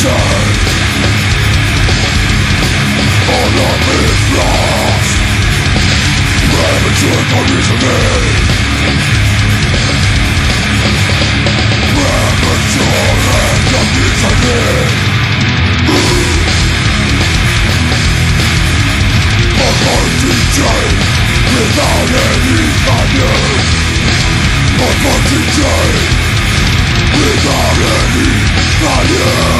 Without any value.